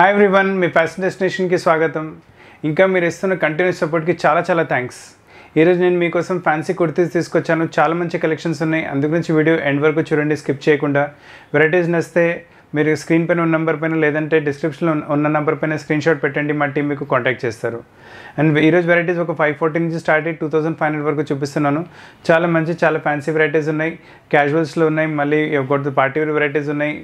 High everyone मी passion destination की स्वागतम इंका मेरे कंटिन्यूस सपोर्ट की चाला चाला थैंक्स ఈ రోజు నేను మీ కోసం ఫ్యాన్సీ కుర్తీస్ తీసుకొచ్చాను చాలా మంచి కలెక్షన్స్ ఉన్నాయి అందుగురించి వీడియో ఎండ్ వరకు చూడండి స్కిప్ చేయకుండా వెరైటీస్ నస్తే మీరు స్క్రీన్ పైన ఉన్న నంబర్ పైన లేదంటే డిస్క్రిప్షన్లో ఉన్న నంబర్ పైన స్క్రీన్ షాట్ పెట్టండి మా టీం మీకు కాంటాక్ట్ చేస్తారు అండ్ ఈ రోజు వెరైటీస్ ఒక 540 నుంచి స్టార్ట్ అయ్యి 2500 వరకు చూపిస్తున్నాను చాలా మంచి చాలా ఫ్యాన్సీ వెరైటీస్ ఉన్నాయి క్యాజువల్స్ లో ఉన్నాయి మళ్ళీ ఒకటి పార్టీ వేర్ వెరైటీస్ ఉన్నాయి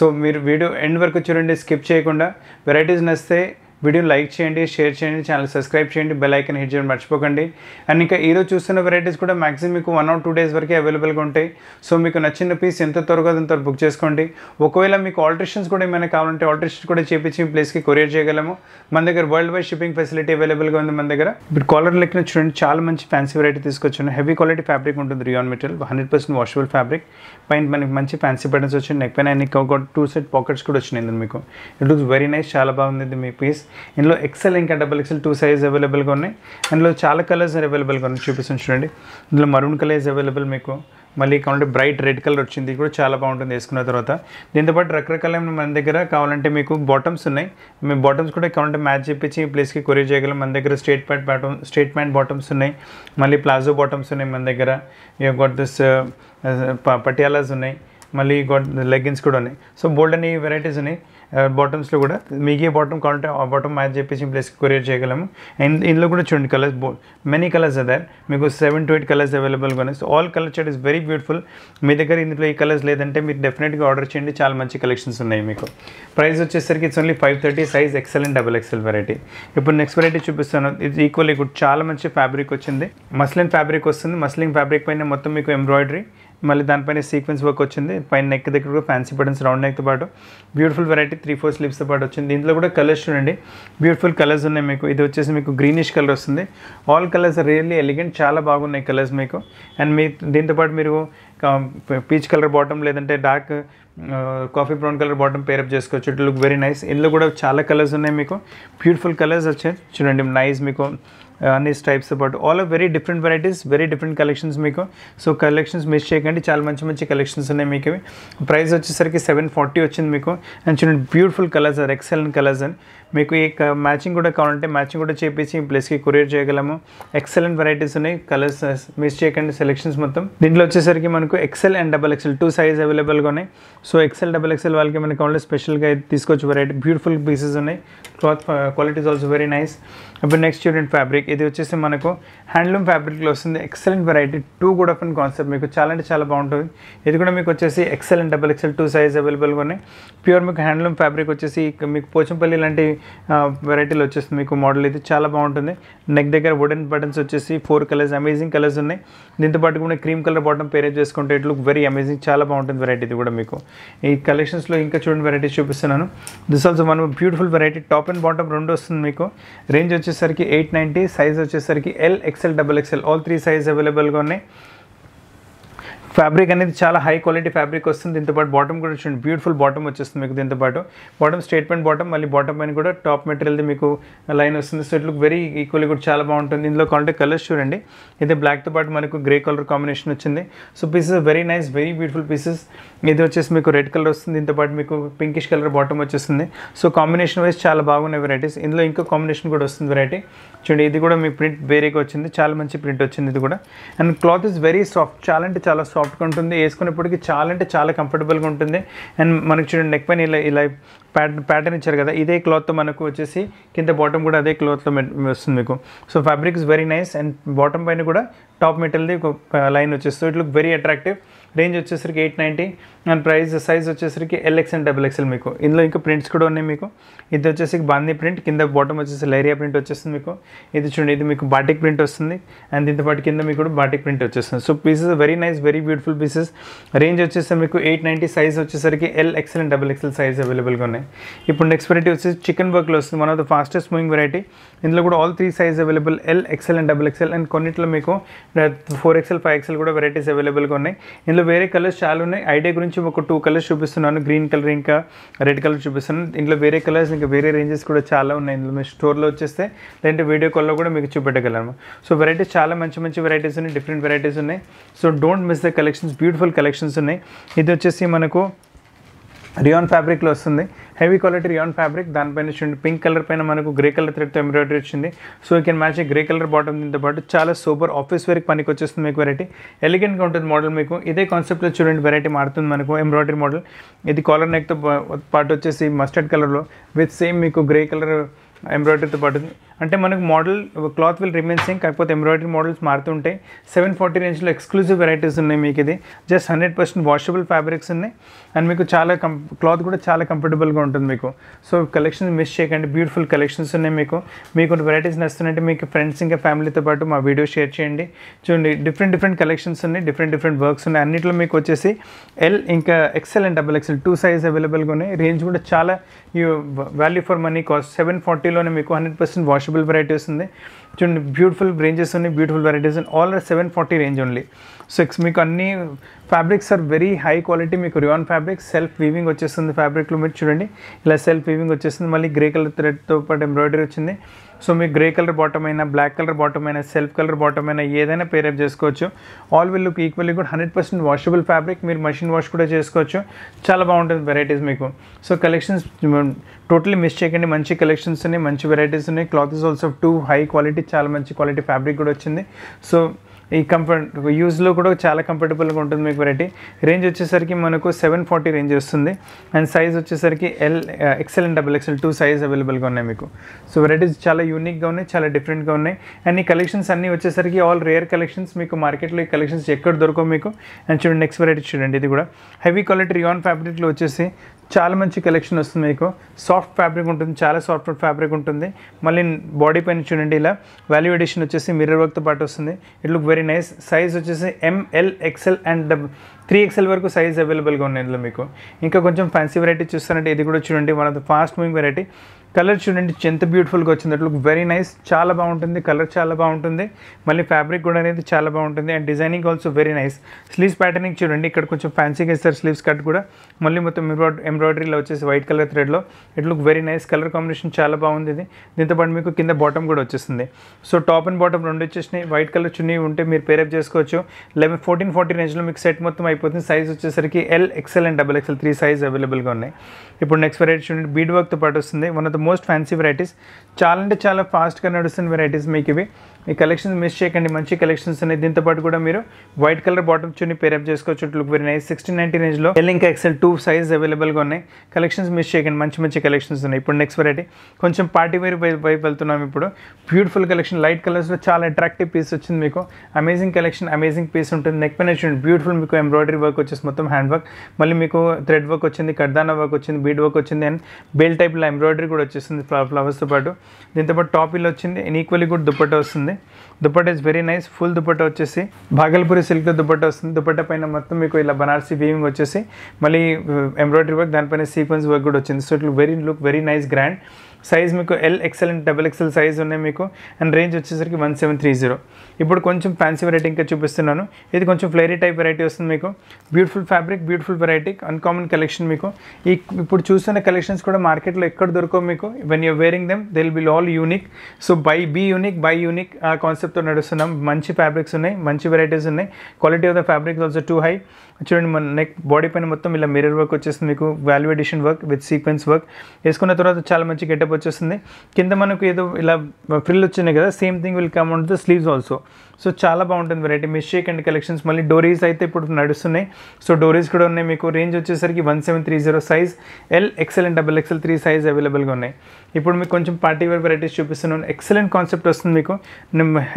సో మీరు వీడియో ఎండ్ వరకు చూడండి స్కిప్ చేయకుండా వెరైటీస్ నస్తే वीडियो लाइक चेयंडी शेयर चेयंडी चैनल सब्सक्राइब चेयंडी बेल आइकन हिट चेयंडी मर्चिपोकंडी अंड इंका ई रोज चूस्तुन्न वेराइटीज़ कूडा मैक्सिमम मीकु 1 or 2 डेज़ वरके अवेलेबल गा उंटाई सो मीकु नच्चिन पीस एंत त्वरगा अंत बुक चेसुकोंडी ओकवेळ मीकु ऑल्टरेशन्स कूडा एमैना कावालंटे ऑल्टरेशन्स कूडा चेपिंचि प्लेस की कोरियर चेयगलमु मन दग्गर world wide shipping facility available गा उंदी मन दग्गर इप्पुडु कॉलर लेक्न चूडंडी चाला मंची फैंसी वेराइटी तीसुकोच्चानु हेवी क्वालिटी फैब्रिक उंटुंदी रियान मटेरियल 100% वाशबल फैब्रिक पैन मनकि मंची फैंसी पैटर्न्स वच्चायि नेक पैन अंड इंका 2 set पॉकेट्स कूडा वच्चायि इंदुलो मीकु इट लुक्स वेरी नाइस चाला बागुंदी मी पीस इनलो एक्सेल इंका डबल एक्सेल 2 साइज अवेलेबल गा उन्नाई अंदुलो चाला कलर्स अवेलेबल गा उन्नाई चूपिस्तुन्ना चूडंडी इंदुलो मरून कलर इज अवेलेबल मीकु मल्ली काउंट ब्राइट रेड कलर वच्चिंदी कूडा चाला बागुंटुंदी वेसुकुन्न तर्वात दींतो पाटु रकरकालैन मन दग्गर कावालंटे मीकु बॉटम्स उन्नाई मी बॉटम्स कूडा काउंट मैच चेपिंचि प्लेस की कोरियर चेयगलम मन दग्गर straight pant bottom straight pant bottoms उन्नाई मल्ली प्लाजो बॉटम्स उन्नाई मन दग्गर यू गॉट दिस पटियालास उन्नाई मल्ली गॉट लेगिंग्स कूडा उन्नाई सो बोल्ड अने वेराइटीज उन्नाई bottoms bottom count bottom match place की कोरियर चेयगलम एंड इनलो कूडा चूडंडी कलर्स मेनी कलर्स अदर मीकु 7 to 8 कलर्स अवेलेबल गा उन्नाई all colour chart is very beautiful मी दग्गर इंदुलो ई कलर्स लेदंटे मीरु डेफिनेट गा आर्डर चेयंडी चाला मंची कलेक्शन्स उन्नाई मीकु प्राइस वच्चेसరికి it's only 530 size XL and double XL variety इप्पुडु नेक्स्ट वेराइटी चूपिस्तानु इट्स ఈక్వల్లీ गुड चाला मंची फैब्रिक वच्चिंदी मस्लिन फैब्रिक वस्तुंदी मस्लिन फैब्रिक पैन मोत्తం मीकु एंब्राइडरी मल्ल दानिपैन सीक्वेंस वर्क वच्चिंदी पैन नेक दग्गर कूडा फैंसी पैटर्न्स रौंड नेक तो पाटु ब्यूटीफुल वेराइटी 3-4 स्लीव्स तो पाटु वच्चिंदी दींట్లో कूडा कलर्स चूडंడి ब्यूटीफुल कलर्स ఉన్నాయి మీకు ఇది వచ్చేసి మీకు గ్రీనిష్ కలర్ వస్తుంది ఆల్ కలర్స్ రియల్లీ ఎలిగెంట్ చాలా బాగున్నాయి కలర్స్ మీకు అండ్ మీ దీంతో పాటు మీరు పీచ్ కలర్ బాటమ్ లేదంటే dark coffee brown colour bottom pair up చేసుకోవచ్చు ఇట్ లుక్ వెరీ నైస్ ఇందులో కూడా చాలా కలర్స్ ఉన్నాయి మీకు బ్యూటిఫుల్ కలర్స్ వచ్చాయి చూడండి నైస్ మీకు అన్ని types but all of very different varieties very different collections మీకు సో కలెక్షన్స్ మిస్ చేయకండి చాలా మంచి మంచి కలెక్షన్స్ ఉన్నాయి మీకు ప్రైస్ వచ్చేసరికి 740 వచ్చింది మీకు అండ్ చూడండి beautiful colours are excellent colours and మీకు ఈ మ్యాచింగ్ కూడా కావాలంటే మ్యాచింగ్ కూడా చేపించి ఈ ప్లేస్కి కొరియర్ చేయగలము ఎక్సలెంట్ వెరైటీస్ ఉన్నాయి కలర్స్ మిస్ చేయకండి సెలెక్షన్స్ మొత్తం దీంట్లో వచ్చేసరికి మనకు XL and double XL 2 size అవైలబుల్గా ఉన్నాయి సో ఎక్సెల్ డబల్ ఎక్సెల్ వాళ్ళకి మనకి కావాలంటే స్పెషల్గా తీసుకోవచ్చు వెరైటీ బ్యూటిఫుల్ పీసెస్ ఉన్నాయి cloth quality also very nice ఇప్పుడు నెక్స్ట్ స్టూడెంట్ ఫ్యాబ్రిక్ ఇది వచ్చేసి మనకు హ్యాండ్లూమ్ ఫ్యాబ్రిక్లో వస్తుంది excellent variety 2 good of and concept మీకు చాలా అంటే చాలా బాగుంటుంది ఇది కూడా మీకు వచ్చేసి XL and double XL 2 size అవైలబుల్గా ఉన్నాయి ప్యూర్ మీకు హ్యాండ్లూమ్ ఫ్యాబ్రిక్ వచ్చేసి మీకు పోచంపల్లి లాంటి వెరైటీలు వచ్చేస్తుంది మీకు మోడల్ ఇది చాలా బాగుంటుంది నెక్ దగ్గర వుడెన్ బటన్స్ వచ్చేసి 4 కలర్స్ అమేజింగ్ కలర్స్ ఉన్నాయి దీంతో పాటు కూడా క్రీమ్ కలర్ బాటమ్ పేరేజ్ చేసుకుంటే ఇట్ లుక్ వెరీ అమేజింగ్ చాలా బాగుంటుంది వెరైటీ ఇది కూడా మీకు ఈ కలెక్షన్స్లో ఇంకా చూడండి వెరైటీస్ చూపిస్తున్నాను this also one beautiful variety top and bottom 2 వస్తుంది మీకు రేంజ్ వచ్చేసరికి 890 సైజ్ వచ్చేసరికి L XL double XL all 3 size అవైలబుల్గా ఉన్నాయి फैब्रिक अनेदी चाला हाई क्वालिटी फैब्रिक वस्तुंदी दींतो पाटु बॉटम कूडा चूडंडी ब्यूटीफुल बॉटम वच्चेस्तुंदी मीकु दींतो पाटु बॉटम स्ट्रेट पैंट बॉटम मल्ली बॉटम पैन कूडा टॉप मटेरियल दी मीकु लाइन वस्तुंदी so it look very equally good चाला बागुंटुंदी इंदुलो कांटे कलर्स चूडंडी इदे ब्लैक तो पाटु मनकु ग्रे कलर कांबिनेशन वच्चिंदी so pieces very nice very beautiful pieces ఇది వచ్చేసి మీకు రెడ్ కలర్ వస్తుంది దీంతో పాటు మీకు పింకిష్ కలర్ బాటమ్ వచ్చేస్తుంది సో కాంబినేషన్ వైస్ చాలా బాగున్నాయి వెరైటీస్ ఇందులో ఇంకో కాంబినేషన్ కూడా వస్తుంది వెరైటీ చూడండి ఇది కూడా మీ ప్రింట్ వేరేగా వచ్చింది చాలా మంచి ప్రింట్ వచ్చింది ఇది కూడా and cloth is very soft చాలా అంటే చాలా సాఫ్ట్గా ఉంటుంది వేసుకునేప్పటికీ చాలా అంటే చాలా కంఫర్టబుల్గా ఉంటుంది అండ్ మనకు చూడండి నెక్ పైన ఇలా ఇలా ప్యాటర్న్ ఇచ్చారు కదా ఇదే క్లాత్తో మనకు వచ్చేసి కింద బాటమ్ కూడా అదే క్లాత్లో వస్తుంది మీకు so fabric is very nice and bottom పైన కూడా టాప్ మెటల్ది లైన్ వచ్చేస్తుంది it look very attractive range వచ్చేసరికి 890 అండ్ ప్రైస్ సైజ్ వచ్చేసరికి ఎల్ఎక్స్ అండ్ డబుల్ ఎక్స్ఎల్ మీకు ఇందులో ఇంకా ప్రింట్స్ కూడా ఉన్నాయి మీకు ఇది వచ్చేసి బాందీ ప్రింట్ కింద బాటమ్ వచ్చేసి లైరియా ప్రింట్ వచ్చేస్తుంది మీకు ఇది చూడండి ఇది మీకు బాటిక్ ప్రింట్ వస్తుంది అండ్ దీంతోపాటు కింద మీకు కూడా బాటిక్ ప్రింట్ వచ్చేస్తుంది so pieces very nice very beautiful pieces range వచ్చేసి మీకు 890 సైజ్ వచ్చేసరికి L XL and double XL size అవైలబుల్గా ఉన్నాయి ఇప్పుడు నెక్స్ట్ వెరైటీ వచ్చేసి చికెన్ వర్క్లో వస్తుంది one of the fastest moving variety ఇందులో కూడా all 3 size available L XL and double XL and కొన్నిట్లో మీకు 4XL 5XL కూడా వెరైటీస్ అవైలబుల్గా ఉన్నాయి ఇందులో వేరే కలర్స్ చాలా ఉన్నాయి ఐడియా గురించి ఒక 2 కలర్స్ చూపిస్తున్నాను గ్రీన్ కలర్ ఇంకా రెడ్ కలర్ చూపిస్తున్నాను ఇందులో వేరే కలర్స్ ఇంకా వేరే రేంజెస్ కూడా చాలా ఉన్నాయి ఇందులో మీ స్టోర్లో వచ్చేస్తే లేదంటే వీడియో కాల్లో కూడా మీకు చూపెట్టగలను సో వెరైటీస్ చాలా మంచి మంచి వెరైటీస్ ఉన్నాయి డిఫరెంట్ వెరైటీస్ ఉన్నాయి so don't miss the collections beautiful collections ఉన్నాయి ఇది వచ్చేసి మనకు రియాన్ ఫ్యాబ్రిక్లో వస్తుంది heavy quality rayon fabric. Then pan pink color pan manaku grey color thread to embroidery ichindi. So you can match a grey color bottom in the bottom. Chala sober office wear pani kochestunde meeku variety. Elegant counted model meeku. Ide concept lo chudandi variety maartundi manaku embroidery model. Idi collar neck to part vachesi mustard color lo with same meeku grey color embroidery తో పాటు అంటే మనకు model cloth will remain same కాకపోతే embroidery models మారుతుంటాయి. 740 రేంజ్లో exclusive varieties ఉన్నాయి మీకు. ఇది జస్ట్ 100% వాషబుల్ ఫ్యాబ్రిక్స్ ఉన్నాయి అండ్ మీకు చాలా క్లాత్ కూడా చాలా కంఫర్టబుల్గా ఉంటుంది మీకు. సో కలెక్షన్స్ మిస్ చేయకండి, బ్యూటిఫుల్ కలెక్షన్స్ ఉన్నాయి మీకు. మీకు వెరైటీస్ నచ్చుతున్నాయంటే మీకు ఫ్రెండ్స్ ఇంకా ఫ్యామిలీతో పాటు మా వీడియో షేర్ చేయండి. చూడండి డిఫరెంట్ డిఫరెంట్ కలెక్షన్స్ ఉన్నాయి, డిఫరెంట్ డిఫరెంట్ వర్క్స్ ఉన్నాయి. అన్నింటిలో మీకు వచ్చేసి ఎల్ ఇంకా XL and double XL 2 size అవైలబుల్గా ఉన్నాయి. రేంజ్ కూడా చాలా వాల్యూ ఫర్ మనీ కాస్ట్. 740లోనే మీకు 100% వాషబుల్ varieties ఉంది చూడండి. బ్యూటిఫుల్ ranges ఉన్నాయి, బ్యూటిఫుల్ varieties ఉన్నాయి. All are 740 range only. So మీకు అన్ని fabrics are very high quality. మీకు రియాన్ ఫ్యాబ్రిక్ సెల్ఫ్ వీవింగ్ వచ్చేస్తుంది. ఫ్యాబ్రిక్లో మీరు చూడండి ఇలా సెల్ఫ్ వీవింగ్ వచ్చేస్తుంది. మళ్ళీ గ్రే కలర్ థ్రెడ్తో పాటు ఎంబ్రాయిడరీ వచ్చింది. సో మీకు గ్రే కలర్ బాటమ్ అయినా, బ్లాక్ కలర్ బాటమ్ అయినా, సెల్ఫ్ కలర్ బాటమ్ అయినా ఏదైనా పేరప్ చేసుకోవచ్చు. All will look equally good. 100% washable fabric. మీరు మషిన్ వాష్ కూడా చేసుకోవచ్చు. చాలా బాగుంటుంది వెరైటీస్ మీకు. సో కలెక్షన్స్ టోటలీ మిస్ చేయకండి. మంచి కలెక్షన్స్ ఉన్నాయి, మంచి వెరైటీస్ ఉన్నాయి. Cloth is also too high quality. చాలా మంచి క్వాలిటీ ఫ్యాబ్రిక్ కూడా వచ్చింది. సో ఈ కంఫర్ట్ యూజ్లో కూడా చాలా కంఫర్టబుల్గా ఉంటుంది మీకు. వెరైటీ రేంజ్ వచ్చేసరికి మనకు 740 రేంజ్ వస్తుంది అండ్ సైజ్ వచ్చేసరికి L XL and double XL 2 size అవైలబుల్గా ఉన్నాయి మీకు. సో వెరైటీస్ చాలా యూనిక్గా ఉన్నాయి, చాలా డిఫరెంట్గా ఉన్నాయి. అండ్ ఈ కలెక్షన్స్ అన్నీ వచ్చేసరికి ఆల్ రేర్ కలెక్షన్స్. మీకు మార్కెట్లో ఈ కలెక్షన్స్ ఎక్కడ దొరకవు మీకు. అండ్ చూడండి నెక్స్ట్ వెరైటీ చూడండి. ఇది కూడా హెవీ క్వాలిటీ రియాన్ ఫ్యాబ్రిక్లో వచ్చేసి చాలా మంచి కలెక్షన్ వస్తుంది మీకు. సాఫ్ట్ ఫ్యాబ్రిక్ ఉంటుంది, చాలా సాఫ్ట్ ఫ్యాబ్రిక్ ఉంటుంది. మళ్ళీ బాడీ పైన చూడండి ఇలా వాల్యూ ఎడిషన్ వచ్చేసి మిర్రర్ వర్క్తో పాటు వస్తుంది. It look very nice. Size వచ్చేసి ఎంఎల్ ఎక్సెల్ అండ్ 3XL వరకు సైజ్ అవైలబుల్గా ఉన్నాయి ఇందులో మీకు. ఇంకా కొంచెం ఫ్యాన్సీ వెరైటీ చూస్తారంటే ఇది కూడా చూడండి. One of the fast moving variety. Colour చూడండి ఎంత బ్యూటిఫుల్గా వచ్చింది. It look very nice. చాలా బాగుంటుంది కలర్, చాలా బాగుంటుంది. మళ్ళీ ఫ్యాబ్రిక్ కూడా అనేది చాలా బాగుంటుంది and designing also very nice. Sleeves patterning చూడండి ఇక్కడ కొంచెం ఫ్యాన్సీగా ఇస్తారు. స్లీవ్స్ కట్ కూడా మళ్ళీ మొత్తం ఎంబ్రాయిడరీలో వచ్చేసి వైట్ కలర్ థ్రెడ్లో. It look very nice. Colour combination చాలా బాగుంది ఇది. దీంతోపాటు మీకు కింద బాటమ్ కూడా వచ్చేసింది. సో టాప్ అండ్ బాటమ్ రెండు వచ్చేసినాయి. వైట్ కలర్ చున్నీ ఉంటే మీరు పేరప్ చేసుకోవచ్చు. 1440 రేంజ్లో మీకు సెట్ మొత్తం అయిపోతుంది. సైజ్ వచ్చేసరికి L XL and double XL 3 size అవైలబుల్గా ఉన్నాయి. ఇప్పుడు నెక్స్ట్ వెరైటీ చూడండి. బీడ్ వర్క్తో పాటు వస్తుంది. One of the most fancy varieties. చాలా అంటే చాలా ఫాస్ట్గా నడుస్తున్న వెరైటీస్ మీకు ఇవి. ఈ కలెక్షన్స్ మిస్ చేయకండి, మంచి కలెక్షన్స్ ఉన్నాయి. దీంతో పాటు కూడా మీరు white colour bottom chunni pair up చేసుకోవచ్చు. It look very nice. 1690 రేంజ్లో ఎల్ ఇంకా ఎక్సెల్ 2 సైజ్ అవైలబుల్గా ఉన్నాయి. కలెక్షన్స్ మిస్ చేయకండి, మంచి మంచి కలెక్షన్స్ ఉన్నాయి. ఇప్పుడు నెక్స్ట్ వెరైటీ కొంచెం పార్టీ వేర్ వైపు వెళ్తున్నాం. ఇప్పుడు బ్యూటిఫుల్ కలెక్షన్ లైట్ కలర్స్లో చాలా అట్రాక్టివ్ పీస్ వచ్చింది మీకు. అమేజింగ్ కలెక్షన్, అమేజింగ్ పీస్ ఉంటుంది. నెక్ పైన చూడండి బ్యూటిఫుల్ మీకు ఎంబ్రాయిడరీ వర్క్ వచ్చేసి మొత్తం హ్యాండ్ వర్క్. మళ్ళీ మీకు థ్రెడ్ వర్క్ వచ్చింది, కర్దానా వర్క్ వచ్చింది, బీడ్ వర్క్ వచ్చింది అండ్ బెల్ టైప్లో ఎంబ్రాయిడరీ కూడా వచ్చేస్తుంది ఫ్లవర్స్తో పాటు. దీంతోపాటు టాపీలో వచ్చింది అండ్ ఈక్వల్లీ కూడా దుప్పట్ట వస్తుంది. Dupatta is very nice. Full dupatta వచ్చేసి భాగల్పూరి సిల్క్తో దుప్పట్ట వస్తుంది. దుప్పట్ట పైన మొత్తం మీకు ఇలా బనార్సీ వీవింగ్ వచ్చేసి మళ్ళీ ఎంబ్రాయిడరీ వర్క్, దానిపైన సీక్వెన్స్ వర్క్ కూడా వచ్చింది. So it look very nice, grand. Size మీకు L XL and double XL size ఉన్నాయి మీకు అండ్ రేంజ్ వచ్చేసరికి 1730. ఇప్పుడు కొంచెం ఫ్యాన్సీ వెరైటీ ఇంకా చూపిస్తున్నాను. ఇది కొంచెం ఫ్లేరీ టైప్ వెరైటీ వస్తుంది మీకు. Beautiful fabric, beautiful variety, uncommon collection మీకు. ఈ ఇప్పుడు చూస్తున్న కలెక్షన్స్ కూడా మార్కెట్లో ఎక్కడ దొరకవు మీకు. When you're wearing them they will be all unique. So by unique ఆ కాన్సెప్ట్తో నడుస్తున్నాం. మంచి ఫ్యాబ్రిక్స్ ఉన్నాయి, మంచి వెరైటీస్ ఉన్నాయి. Quality of the fabric also too high. చూడండి మన నెక్ బాడీ పైన మొత్తం ఇలా మిర్రర్ వర్క్ వచ్చేస్తుంది మీకు. Value edition work with sequence work వేసుకున్న తర్వాత చాలా మంచి గెటప్ వచ్చేస్తుంది. కింద మనకు ఏదో ఇలా ఫ్రిల్ వచ్చినాయి కదా, same thing will come on the sleeves also. So చాలా బాగుంటుంది వెరైటీ, మిస్ చేయకండి కలెక్షన్స్. మళ్ళీ డోరీస్ అయితే ఇప్పుడు నడుస్తున్నాయి. సో డోరీస్ కూడా ఉన్నాయి మీకు. రేంజ్ వచ్చేసరికి 1730. Size L XL and double XL 3 size అవైలబుల్గా ఉన్నాయి. ఇప్పుడు మీకు కొంచెం పార్టీ వేర్ వెరైటీస్ చూపిస్తున్నాను. ఎక్సలెంట్ కాన్సెప్ట్ వస్తుంది మీకు.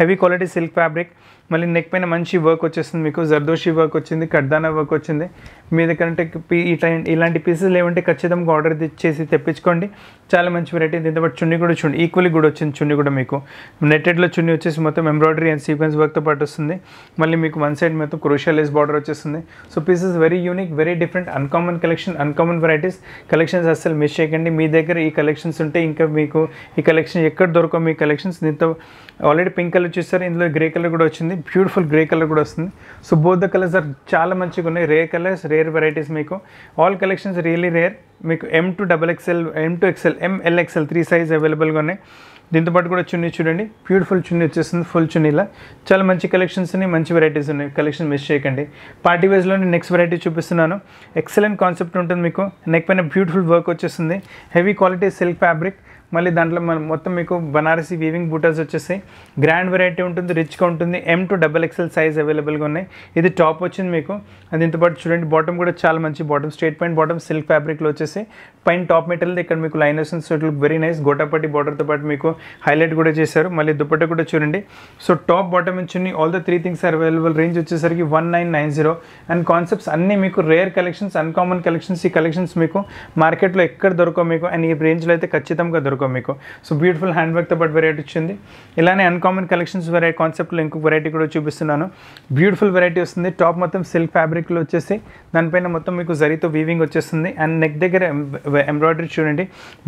Heavy quality silk fabric. మళ్ళీ నెక్ పైన మంచి వర్క్ వచ్చేస్తుంది మీకు. జర్దోషి వర్క్ వచ్చింది, కర్దానా వర్క్ వచ్చింది. మీ దగ్గర ఇలాంటి పీసెస్ లేవంటే ఖచ్చితంగా ఆర్డర్ చేసి తెప్పించుకోండి. చాలా మంచి వెరైటీ. దీంతో చున్నీ కూడా చూడండి ఈక్వల్లీ కూడా వచ్చింది. చున్నీ కూడా మీకు నెట్టెడ్లో చున్నీ వచ్చేసి మొత్తం ఎంబ్రాయిడరీ అండ్ సీక్వెన్స్ వర్క్తో పాటు వస్తుంది. మళ్ళీ మీకు వన్ సైడ్ మొత్తం క్రోషియా లేస్ బార్డర్ వచ్చేస్తుంది. So pieces very unique, very different, uncommon collection, uncommon varieties. Collections అస్సలు మిస్ చేయకండి. మీ దగ్గర ఈ కలెక్షన్స్ ఉంటే ఇంకా మీకు ఈ కలెక్షన్ ఎక్కడ దొరకవు మీ కలెక్షన్స్. దీంతో ఆల్రెడీ పింక్ కలర్ చూస్తారు, ఇందులో గ్రే కలర్ కూడా వచ్చింది. బ్యూటిఫుల్ గ్రే కలర్ కూడా వస్తుంది. So both the colours are చాలా మంచిగా ఉన్నాయి. రేర్ కలర్స్, రేర్ వెరైటీస్ మీకు. ఆల్ కలెక్షన్స్ రియలీ రేర్ మీకు. M2XL, M2XL, ML XL 3 size అవైలబుల్గా ఉన్నాయి. దీంతో పాటు కూడా చున్నీ చూడండి, బ్యూటిఫుల్ చున్నీ వచ్చేసింది. ఫుల్ చున్నీలా చాలా మంచి కలెక్షన్స్ ఉన్నాయి, మంచి వెరైటీస్ ఉన్నాయి. కలెక్షన్ మిస్ చేయకండి. పార్టీ వేస్లోనే నెక్స్ట్ వెరైటీ చూపిస్తున్నాను. ఎక్సలెంట్ కాన్సెప్ట్ ఉంటుంది మీకు. నెక్ పైన బ్యూటిఫుల్ వర్క్ వచ్చేసింది, హెవీ క్వాలిటీ సిల్క్ ఫ్యాబ్రిక్. మళ్ళీ దాంట్లో మొత్తం మీకు బనారసీ వీవింగ్ బూటాస్ వచ్చేసాయి. గ్రాండ్ వెరైటీ ఉంటుంది, రిచ్గా ఉంటుంది. M to XXL సైజ్ అవైలబుల్గా ఉన్నాయి. ఇది టాప్ వచ్చింది మీకు. దీంతో పాటు చూడండి బాటమ్ కూడా చాలా మంచి bottom, straight point bottom, silk ఫ్యాబ్రిక్లో వచ్చేసి పైన టాప్ మెటీరియల్. ఇక్కడ మీకు లైనర్స్ అండ్ స్వెట్లు వెరీ నైస్. గోటాపట్టి బార్డర్తో పాటు మీకు హైలైట్ కూడా చేశారు. మళ్ళీ దుపట్టా కూడా చూడండి. సో టాప్ బాటమ్ నుంచి all the three things are available. Range వచ్చేసరికి 1990 అండ్ కాన్సెప్ట్స్ అన్నీ మీకు రేర్ కలెక్షన్స్, అన్కామన్ కలెక్షన్స్. ఈ కలెక్షన్స్ మీకు మార్కెట్లో ఎక్కడ దొరకవు మీకు, అండ్ ఈ రేంజ్లో అయితే ఖచ్చితంగా దొరకవు మీకు. సో బ్యూటిఫుల్ హ్యాండ్ బ్యాగ్తో పాటు వెరైటీ వచ్చింది. ఇలానే అన్కామన్ కలెక్షన్స్ వెరైటీ కాన్సెప్ట్లో ఇంకొక వెరైటీ కూడా చూపిస్తున్నాను. బ్యూటిఫుల్ వెరైటీ వస్తుంది. టాప్ మొత్తం సిల్క్ ఫ్యాబ్రిక్లో వచ్చేసి దానిపైన మొత్తం మీకు జరీతో వీవింగ్ వచ్చేస్తుంది. అండ్ నెక్ దగ్గర ఎంబ్రాయిడరీ చూడండి,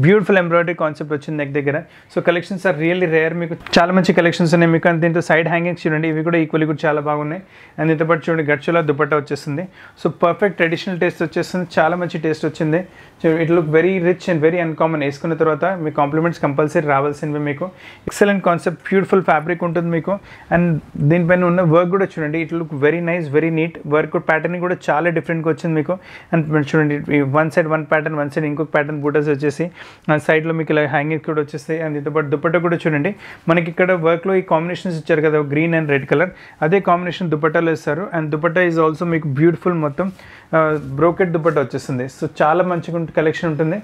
బ్యూటిఫుల్ ఎంబ్రాయిడరీ కాన్సెప్ట్ వచ్చింది నెక్ దగ్గర. So collections are really rare, మీకు చాలా మంచి కలెక్షన్స్ ఉన్నాయి మీకు. అండ్ దీంతో సైడ్ హ్యాంగింగ్స్ చూడండి, ఇవి కూడా ఈక్వల్లీ కూడా చాలా బాగున్నాయి. అండ్ దీంతో పాటు చూడండి గచ్చులా దుపట్టా వచ్చేసింది. సో పర్ఫెక్ట్ ట్రెడిషనల్ టేస్ట్ వచ్చేస్తుంది, చాలా మంచి టేస్ట్ వచ్చింది. It look very rich and very uncommon. వేసుకున్న తర్వాత మీకు కాంప్లిమెంట్స్ కంపల్సరీ రావాల్సినవి మీకు. ఎక్సలెంట్ కాన్సెప్ట్, బ్యూటిఫుల్ ఫ్యాబ్రిక్ ఉంటుంది మీకు. అండ్ దీనిపైన ఉన్న వర్క్ కూడా చూడండి, it look very nice, very neat. Work pattern కూడా చాలా డిఫరెంట్గా వచ్చింది మీకు. అండ్ చూడండి one side one pattern, one side ఇంకొక ప్యాటర్న్ బూటాస్ వచ్చేసి సైడ్లో మీకు ఇలా హ్యాంగింగ్ కూడా వచ్చేస్తాయి. అండ్ దీంతో పాటు దుపట్టా కూడా చూడండి, మనకి ఇక్కడ వర్క్లో ఈ కాంబినేషన్స్ ఇచ్చారు కదా, గ్రీన్ అండ్ రెడ్ కలర్, అదే కాంబినేషన్ దుపట్టాలో ఇస్తారు. అండ్ దుపట్టా ఈజ్ ఆల్సో మీకు బ్యూటిఫుల్, మొత్తం బ్రోకెట్ దుపట్టా వచ్చేస్తుంది. సో చాలా మంచిగా కలెక్షన్ ఉంటుంది.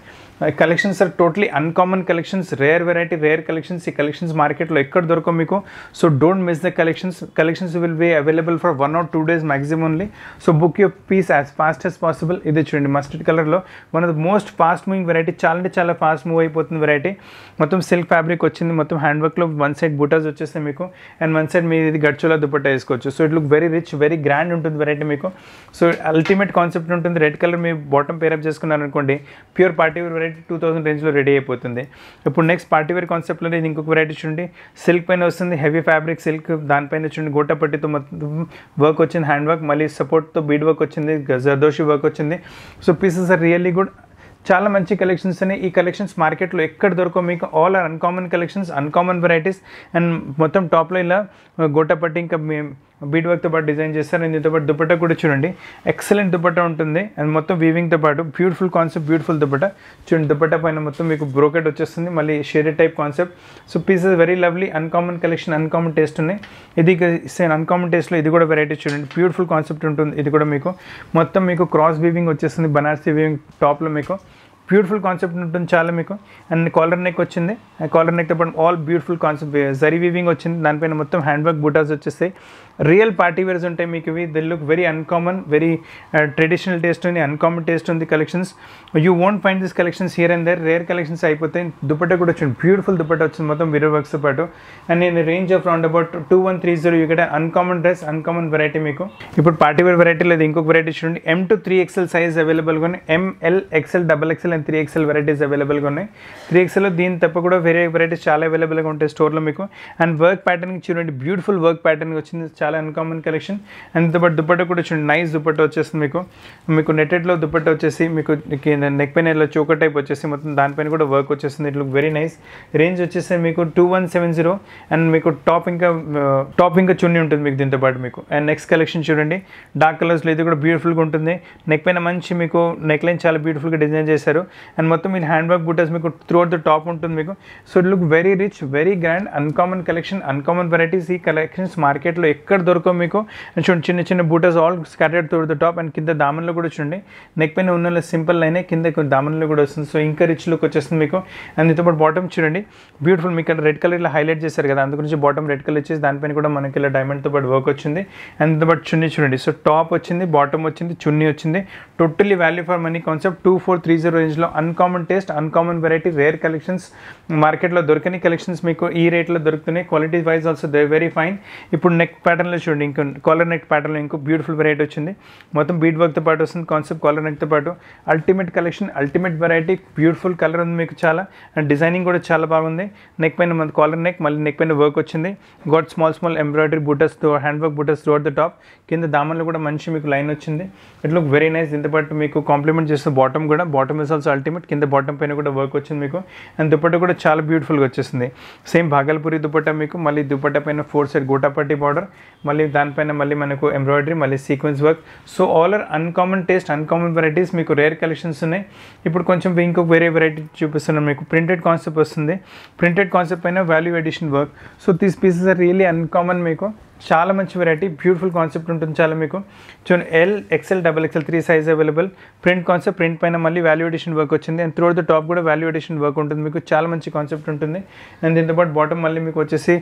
Collections are totally uncommon collections, rare variety, rare collections. ఈ కలెక్షన్స్ మార్కెట్లో ఎక్కడ దొరకవు మీకు. So don't miss the collections. Collections will be available for 1 or 2 days maximum only. So book your piece as fast as possible. ఇది చూడండి mustard కలర్లో one of the most fast moving variety. చాలా అంటే చాలా ఫాస్ట్ మూవ్ అయిపోతుంది variety. మొత్తం silk fabric వచ్చింది, మొత్తం హ్యాండ్ వర్క్లో వన్ సైడ్ బూటాస్ వచ్చేస్తాయి మీకు. అండ్ వన్ సైడ్ మీ ఇది గడ్చోలా దుపట్టా వేసుకోవచ్చు. So it look very rich, very grand ఉంటుంది వెరైటీ మీకు. సో అల్టిమేట్ కాన్సెప్ట్ ఉంటుంది. రెడ్ కలర్ మీ బాటమ్ పేరప్ చేసుకున్నారనుకోండి, ప్యూర్ పార్టీ వేర్ వెరైటీ 2000 రేంజ్లో రెడీ అయిపోతుంది. ఇప్పుడు నెక్స్ట్ పార్టీ వేర్ కాన్సెప్ట్లో ఇది ఇంకొక వెరైటీ చూడండి. సిల్క్ పైన వస్తుంది, హెవీ ఫ్యాబ్రిక్ సిల్క్. దానిపైన చూడండి గోటపట్టితో మొత్తం వర్క్ వచ్చింది, హ్యాండ్ వర్క్. మళ్ళీ సపోర్ట్తో బీడ్ వర్క్ వచ్చింది, జర్దోషి వర్క్ వచ్చింది. So pieces are really good. చాలా మంచి కలెక్షన్స్ ఉన్నాయి. ఈ కలెక్షన్స్ మార్కెట్లో ఎక్కడ దొరకవు మీకు. All are uncommon collections, uncommon varieties. And మొత్తం టాప్లో ఇలా గోటపట్టి ఇంకా బీడ్ వర్క్తో పాటు డిజైన్ చేస్తారు. అండ్ దీంతో పాటు దుపట్టా కూడా చూడండి, ఎక్సలెంట్ దుపట్టా ఉంటుంది. అండ్ మొత్తం వీవింగ్తో పాటు బ్యూటిఫుల్ కాన్సెప్ట్, బ్యూటిఫుల్ దుపట్టా చూడండి. దుపట్టా పైన మొత్తం మీకు బ్రోకెట్ వచ్చేస్తుంది, మళ్ళీ shaded type concept. So pieces very lovely, uncommon collection, uncommon taste ఉన్నాయి. ఇది అన్కామన్ టేస్ట్లో ఇది కూడా వెరైటీ చూడండి, బ్యూటిఫుల్ కాన్సెప్ట్ ఉంటుంది. ఇది కూడా మీకు మొత్తం మీకు క్రాస్ వీవింగ్ వచ్చేస్తుంది, బనారసీ వీవింగ్ టాప్లో మీకు. బ్యూటిఫుల్ కాన్సెప్ట్ ఉంటుంది చాలా మీకు. అండ్ కాలర్ నెక్ వచ్చింది. కాలర్ నెక్తో పాటు all beautiful concept, zari weaving వచ్చింది. దానిపైన మొత్తం హ్యాండ్ వర్క్ బూటాస్ వచ్చేస్తాయి. రియల్ పార్టీ వేర్స్ ఉంటాయి మీకు ఇవి. The look very uncommon, very traditional taste ఉంది, అన్కామన్ టేస్ట్ ఉంది collections. You won't find this collections here and there. Rare collections అయిపోతాయి. దుపట్టా కూడా వచ్చింది, బ్యూటిఫుల్ దుపట్టా వచ్చింది మొత్తం వీరో వర్క్స్తో పాటు. అండ్ నేను range of round about 2130 you get uncommon dress, uncommon variety మీకు. ఇప్పుడు పార్టీ వేర్ వెరైటీలో ఇది ఇంకొక వెరైటీ చూడండి. M to XXL సైజ్ అవైలబుల్గా ఉన్నాయి. ML, XL, XXL and 3XL varieties అవైలబుల్గా ఉన్నాయి. 3XL దీని తప్ప కూడా వేరే వెరైటీస్ చాలా అవైలబుల్గా ఉంటాయి స్టోర్లో మీకు. అండ్ వర్క్ ప్యాటర్న్ చూడండి, బ్యూటిఫుల్ వర్క్ ప్యాటర్న్ వచ్చింది, చాలా అన్కామన్ కలెక్షన్. అండ్ దాంతోపాటు దుపట్టా కూడా చూడండి, నైస్ దుపట్టా వచ్చేస్తుంది మీకు. మీకు నెట్టెడ్లో దుపట్టా వచ్చేసి మీకు నెక్ పైన ఇలా చోక టైప్ వచ్చేసి మొత్తం దానిపైన కూడా వర్క్ వచ్చేస్తుంది. It look very nice. Range వచ్చేసి మీకు 2170. అండ్ మీకు టాప్ ఇంకా చున్నీ ఉంటుంది మీకు దీంతో పాటు మీకు. అండ్ నెక్స్ట్ కలెక్షన్ చూడండి, డార్క్ కలర్స్లో ఇది కూడా బ్యూటిఫుల్గా ఉంటుంది. నెక్ పైన మంచి మీకు నెక్ లైన్ చాలా బ్యూటిఫుల్గా డిజైన్ చేశారు. అండ్ మొత్తం మీ హ్యాండ్ వర్క్ బూటాస్ మీకు త్రూ అవుట్ ద టాప్ ఉంటుంది మీకు. So it look very rich, very grand, uncommon collection, uncommon varieties. ఈ కలెక్షన్స్ మార్కెట్లో ఎక్కడ దొరకవు మీకు. అండ్ చూడండి చిన్న చిన్న బూటాస్ all scattered through the top. And కింద దామన్లో కూడా చూడండి, నెక్ పైన ఉన్న సింపుల్ లైనే కింద దామన్లో కూడా వస్తుంది. సో ఇంకా రిచ్ లుక్ వచ్చేస్తుంది మీకు. అండ్ దీంతోపాటు బాటమ్ చూడండి, బ్యూటిఫుల్ మీకు రెడ్ కలర్ ఇలా హైలైట్ చేశారు కదా, అందు గురించి బాటమ్ రెడ్ కలర్ ఇచ్చేసి దానిపైన కూడా మనకి ఇలా డైమండ్తో పాటు వర్క్ వచ్చింది. అండ్ దాంతోపాటు చున్నీ చూడండి. సో టాప్ వచ్చింది, బాటమ్ వచ్చింది, చున్నీ వచ్చింది. Totally value for money concept 2430 రేంజ్లో uncommon taste, uncommon variety, rare collections. మార్కెట్లో దొరకని కలెక్షన్స్ మీకు ఈ రేట్లో దొరుకుతున్నాయి. Quality wise also they very fine. ఇప్పుడు నెక్ ప్యాటర్న్లో చూడండి, ఇంకో కాలర్ నెక్ ప్యాటర్న్లో ఇంకో బ్యూటిఫుల్ వెరైటీ వచ్చింది. మొత్తం బీడ్ వర్క్తో పాటు వస్తుంది కాన్సెప్ట్. కాలర్ నెక్తో పాటు ultimate collection, ultimate variety. Beautiful colour ఉంది మీకు చాలా, అండ్ డిజైనింగ్ కూడా చాలా బాగుంది. నెక్ పైన మన కాలర్ నెక్, మళ్ళీ నెక్ పైన వర్క్ వచ్చింది. గాట్ స్మాల్ ఎంబ్రాయిడరీ బూటస్, హ్యాండ్ వర్క్ బూటస్ త్రూ అవుట్ ద టాప్. కింద దామన్లో కూడా మంచి మీకు లైన్ వచ్చింది. It look very nice. దీంతో పాటు మీకు కాంప్లిమెంట్ చేస్తే బాటమ్ కూడా, బాటమ్ ఇస్ ఆల్సో అల్టిమేట్. కింద బాటమ్ పైన కూడా వర్క్ వచ్చింది మీకు, అండ్ దుపట్టా కూడా చాలా బ్యూటిఫుల్గా వచ్చేసింది. సేమ్ భాగల్పూరి దుపట్టా మీకు, మళ్ళీ దుపట్టా పైన 4 సైడ్ గోటాపట్టి బార్డర్, మళ్ళీ దానిపైన మళ్ళీ మనకు ఎంబ్రాయిడరీ, మళ్ళీ sequence work. So all are uncommon taste, uncommon varieties మీకు, రేర్ కలెక్షన్స్ ఉన్నాయి. ఇప్పుడు కొంచెం ఇంకొక వేరే వెరైటీ చూపిస్తున్నాం మీకు. ప్రింటెడ్ కాన్సెప్ట్ వస్తుంది, ప్రింటెడ్ కాన్సెప్ట్ పైన value edition work. So these pieces are really uncommon మీకు, చాలా మంచి వెరైటీ, బ్యూటిఫుల్ కాన్సెప్ట్ ఉంటుంది చాలా మీకు. చూడండి L, XL, XXL 3 size available. Print concept, print పైన మళ్ళీ వాల్యూ ఎడిషన్ వర్క్ వచ్చింది, అండ్ త్రూ ద టాప్ కూడా వాల్యూ ఎడిషన్ వర్క్ ఉంటుంది మీకు, చాలా మంచి కాన్సెప్ట్ ఉంటుంది. అండ్ దీంతో పాటు బాటమ్ మళ్ళీ మీకు వచ్చేసి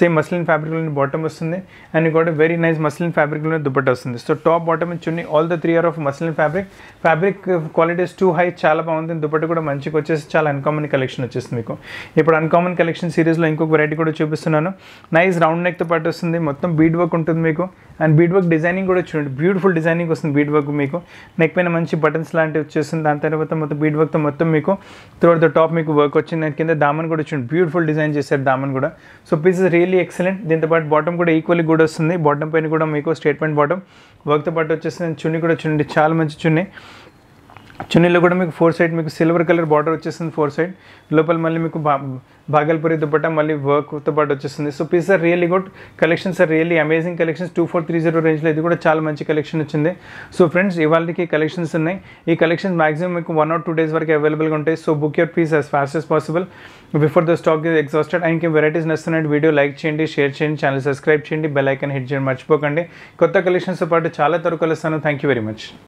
సేమ్ మస్లిన్ ఫ్యాబ్రిక్లోని బాటమ్ వస్తుంది, అండ్ కూడా వెరీ నైస్ మస్లిన్ ఫ్యాబ్రిక్లోనే దుపట్టా వస్తుంది. సో టాప్ బాటమ్ చూడండి all the 3 are of muslin fabric, fabric quality is too high, చాలా బాగుంది. దుపట్టా కూడా మంచిగా వచ్చేసి చాలా అన్కామన్ కలెక్షన్ వచ్చేస్తుంది మీకు. ఇప్పుడు అన్కామన్ కలెక్షన్ సిరీస్లో ఇంకొక వెరైటీ కూడా చూపిస్తున్నాను. నైస్ రౌండ్ నెక్తో పాటు వస్తుంది, మొత్తం బీడ్ వర్క్ ఉంటుంది మీకు, అండ్ బీడ్ వర్క్ డిజైనింగ్ కూడా చూడండి, బ్యూటిఫుల్ డిజైనింగ్ వస్తుంది. బీడ్ వర్క్ మీకు నెక్ పైన మంచి బటన్స్ లాంటివి వచ్చేస్తుంది, దాని తర్వాత మొత్తం బీడ్ వర్క్తో మొత్తం మీకు త్రూఅవుట్ ద టాప్ మీకు వర్క్ వచ్చింది. దాని కింద దామన్ కూడా చూడండి, బ్యూటిఫుల్ డిజైన్ చేశారు దామన్ కూడా. So pieces really excellent. దీంతో పాటు బాటమ్ కూడా ఈక్వల్లీ కూడా వస్తుంది, బాటమ్ పైన కూడా మీకు స్టేట్మెంట్ బాటమ్ వర్క్తో పాటు వచ్చేస్తుంది. చున్నీ కూడా చూడండి, చాలా మంచి చున్నీ, చున్నీలో కూడా మీకు 4 సైడ్ మీకు సిల్వర్ కలర్ బార్డర్ వచ్చేస్తుంది 4 సైడ్, లోపల మళ్ళీ మీకు భాగల్పూరి దుపట్టా మళ్ళీ వర్క్తో పాటు వచ్చేస్తుంది. So piece are really good, collections are really amazing collections. 2430 రేంజ్లో ఇది కూడా చాలా మంచి కలెక్షన్ వచ్చింది. సో ఫ్రెండ్స్, ఇవాళకి కలెక్షన్స్ ఉన్నాయి. ఈ కలెక్షన్స్ మ్యాక్సిమం మీకు 1 or 2 days వరకు అవైలబుల్గా ఉంటాయి. So book your piece as fast as possible before the stock is exhausted. And ఇంకే వెరైటీస్ నచ్చుతున్నాయి వీడియో లైక్ చేయండి, షేర్ చేయండి, ఛానల్ సబ్స్క్రైబ్ చేయండి, బెల్ ఐకాన్ హిట్ చేయండి మర్చిపోకండి. కొత్త కలెక్షన్స్తో పాటు చాలా త్వరగా కలుస్తాను. Thank you very much.